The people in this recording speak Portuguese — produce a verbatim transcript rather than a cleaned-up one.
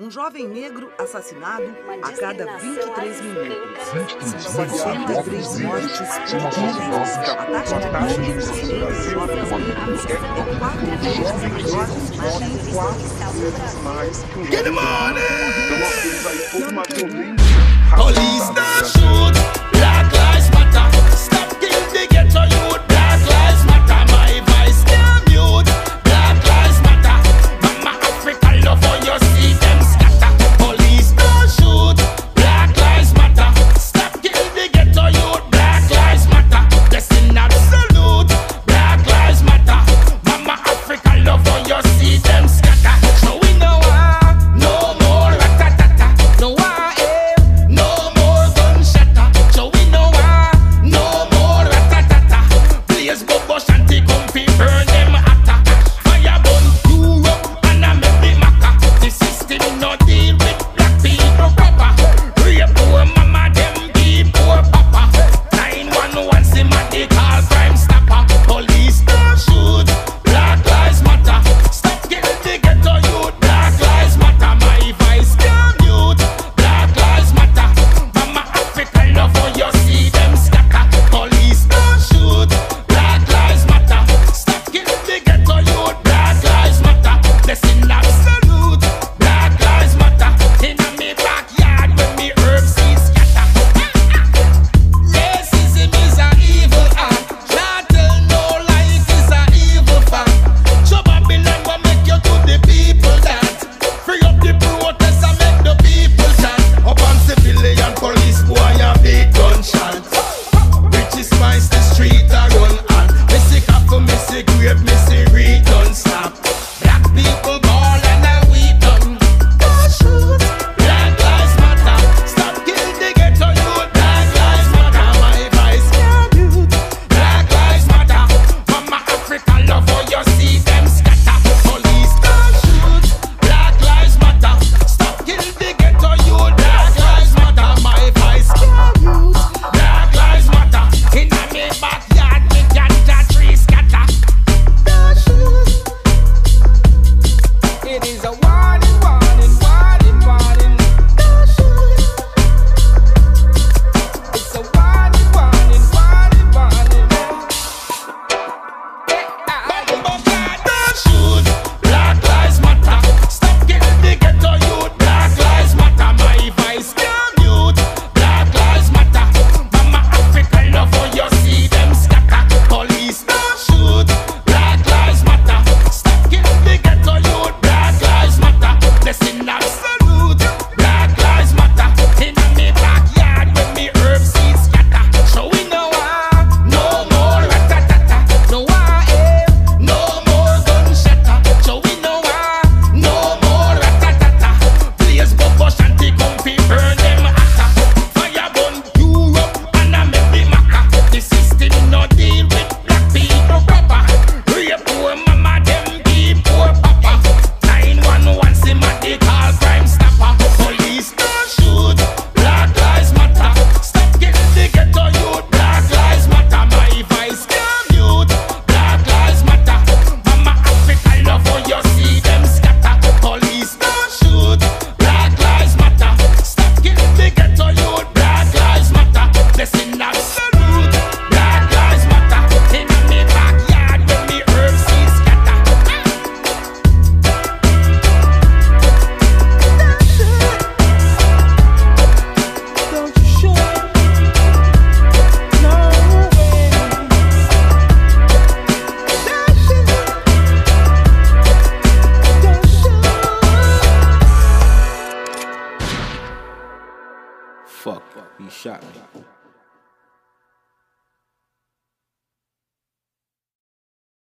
um jovem negro assassinado a cada vinte e três minutos. São sessenta e três mortes diárias. A taxa de morte dos jovens negros é quatro vezes mais que o jovem negro. Então nós temos aí toda uma violência. Paulista ajuda! Black Lives Matter! Stop getting the ghetto youth! Black Lives Matter! My voice damn youth! Black Lives Matter! Mama Africa love how you see them scatter. Paulista ajuda! Black Lives Matter! Stop getting the ghetto youth! Black Lives Matter! Blessing absolute! Black Lives Matter! Mama Africa love how you see them scatter. So we know ah, no more ratatata. No ah, fuck, you shot me.